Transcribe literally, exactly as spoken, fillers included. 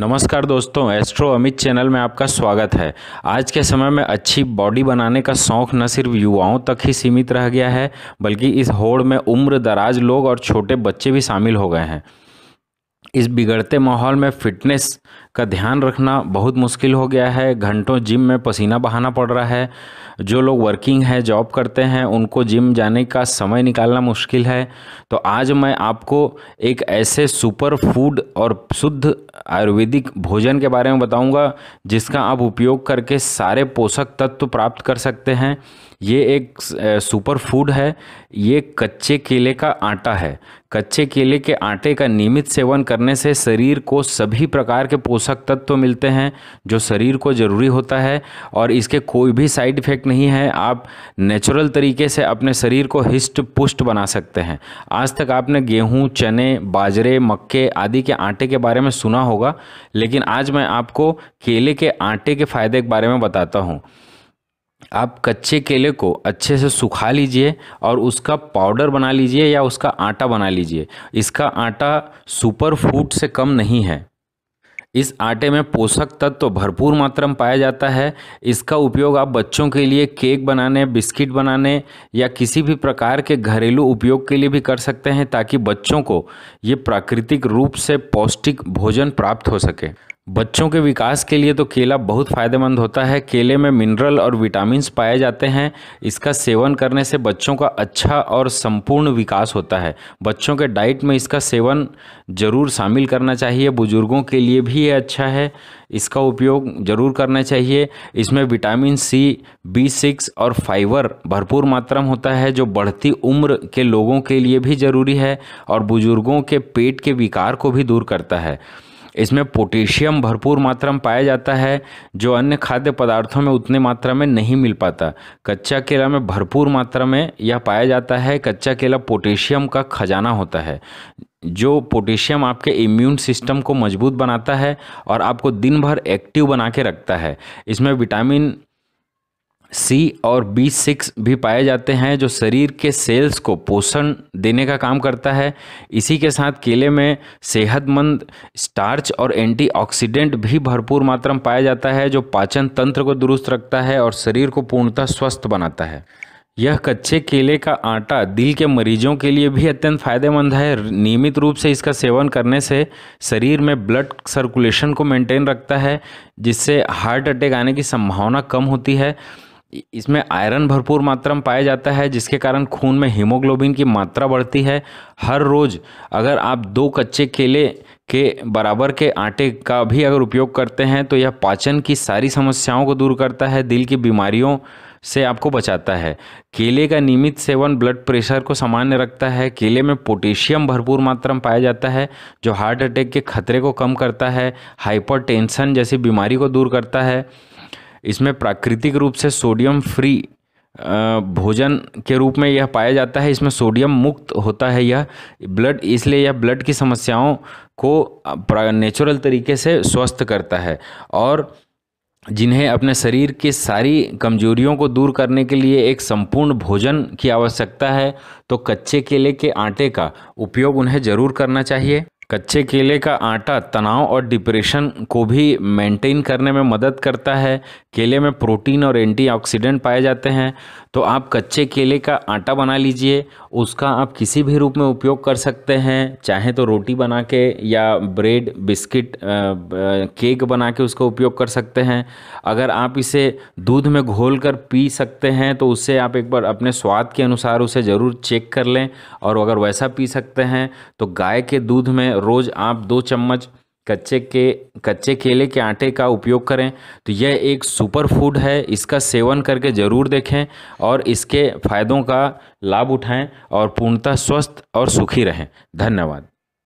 नमस्कार दोस्तों, astro Amit channel में आपका स्वागत है। आज के समय में अच्छी बॉडी बनाने का शौक़ न सिर्फ युवाओं तक ही सीमित रह गया है, बल्कि इस होड़ में उम्र दराज लोग और छोटे बच्चे भी शामिल हो गए हैं। इस बिगड़ते माहौल में फिटनेस का ध्यान रखना बहुत मुश्किल हो गया है। घंटों जिम में पसीना बहाना पड़ रहा है। जो लोग वर्किंग है, जॉब करते हैं, उनको जिम जाने का समय निकालना मुश्किल है। तो आज मैं आपको एक ऐसे सुपर फूड और शुद्ध आयुर्वेदिक भोजन के बारे में बताऊंगा, जिसका आप उपयोग करके सारे पोषक तत्व प्राप्त कर सकते हैं। ये एक सुपर फूड है। ये कच्चे केले का आटा है। कच्चे केले के आटे का नियमित सेवन करने से शरीर को सभी प्रकार के पोषक तत्व मिलते हैं जो शरीर को ज़रूरी होता है, और इसके कोई भी साइड इफ़ेक्ट नहीं है। आप नेचुरल तरीके से अपने शरीर को हिस्ट पुष्ट बना सकते हैं। आज तक आपने गेहूं, चने, बाजरे, मक्के आदि के आटे के बारे में सुना होगा, लेकिन आज मैं आपको केले के आटे के फ़ायदे के बारे में बताता हूँ। आप कच्चे केले को अच्छे से सुखा लीजिए और उसका पाउडर बना लीजिए या उसका आटा बना लीजिए। इसका आटा सुपर फूड से कम नहीं है। इस आटे में पोषक तत्व भरपूर मात्रा में पाया जाता है। इसका उपयोग आप बच्चों के लिए केक बनाने, बिस्किट बनाने या किसी भी प्रकार के घरेलू उपयोग के लिए भी कर सकते हैं, ताकि बच्चों को ये प्राकृतिक रूप से पौष्टिक भोजन प्राप्त हो सके। बच्चों के विकास के लिए तो केला बहुत फ़ायदेमंद होता है। केले में मिनरल और विटामिन्स पाए जाते हैं। इसका सेवन करने से बच्चों का अच्छा और संपूर्ण विकास होता है। बच्चों के डाइट में इसका सेवन ज़रूर शामिल करना चाहिए। बुजुर्गों के लिए भी ये अच्छा है, इसका उपयोग ज़रूर करना चाहिए। इसमें विटामिन सी, बी सिक्स और फाइबर भरपूर मात्रा में होता है, जो बढ़ती उम्र के लोगों के लिए भी ज़रूरी है और बुजुर्गों के पेट के विकार को भी दूर करता है। इसमें पोटेशियम भरपूर मात्रा में पाया जाता है, जो अन्य खाद्य पदार्थों में उतने मात्रा में नहीं मिल पाता। कच्चा केला में भरपूर मात्रा में यह पाया जाता है। कच्चा केला पोटेशियम का खजाना होता है, जो पोटेशियम आपके इम्यून सिस्टम को मजबूत बनाता है और आपको दिन भर एक्टिव बना के रखता है। इसमें विटामिन सी और बी सिक्स भी पाए जाते हैं, जो शरीर के सेल्स को पोषण देने का काम करता है। इसी के साथ केले में सेहतमंद स्टार्च और एंटीऑक्सीडेंट भी भरपूर मात्रा में पाया जाता है, जो पाचन तंत्र को दुरुस्त रखता है और शरीर को पूर्णतः स्वस्थ बनाता है। यह कच्चे केले का आटा दिल के मरीजों के लिए भी अत्यंत फायदेमंद है। नियमित रूप से इसका सेवन करने से शरीर में ब्लड सर्कुलेशन को मेंटेन रखता है, जिससे हार्ट अटैक आने की संभावना कम होती है। इसमें आयरन भरपूर मात्रा में पाया जाता है, जिसके कारण खून में हीमोग्लोबिन की मात्रा बढ़ती है। हर रोज़ अगर आप दो कच्चे केले के बराबर के आटे का भी अगर उपयोग करते हैं, तो यह पाचन की सारी समस्याओं को दूर करता है, दिल की बीमारियों से आपको बचाता है। केले का नियमित सेवन ब्लड प्रेशर को सामान्य रखता है। केले में पोटेशियम भरपूर मात्रा में पाया जाता है, जो हार्ट अटैक के खतरे को कम करता है, हाइपरटेंशन जैसी बीमारी को दूर करता है। इसमें प्राकृतिक रूप से सोडियम फ्री भोजन के रूप में यह पाया जाता है। इसमें सोडियम मुक्त होता है यह ब्लड, इसलिए यह ब्लड की समस्याओं को नेचुरल तरीके से स्वस्थ करता है। और जिन्हें अपने शरीर की सारी कमजोरियों को दूर करने के लिए एक संपूर्ण भोजन की आवश्यकता है, तो कच्चे केले के आटे का उपयोग उन्हें ज़रूर करना चाहिए। कच्चे केले का आटा तनाव और डिप्रेशन को भी मेंटेन करने में मदद करता है। केले में प्रोटीन और एंटीऑक्सीडेंट पाए जाते हैं। तो आप कच्चे केले का आटा बना लीजिए। उसका आप किसी भी रूप में उपयोग कर सकते हैं, चाहे तो रोटी बना के या ब्रेड, बिस्किट, केक बना के उसका उपयोग कर सकते हैं। अगर आप इसे दूध में घोलकर पी सकते हैं, तो उससे आप एक बार अपने स्वाद के अनुसार उसे ज़रूर चेक कर लें। और अगर वैसा पी सकते हैं, तो गाय के दूध में रोज़ आप दो चम्मच कच्चे के कच्चे केले के आटे का उपयोग करें। तो यह एक सुपर फूड है। इसका सेवन करके ज़रूर देखें और इसके फायदों का लाभ उठाएं और पूर्णतः स्वस्थ और सुखी रहें। धन्यवाद।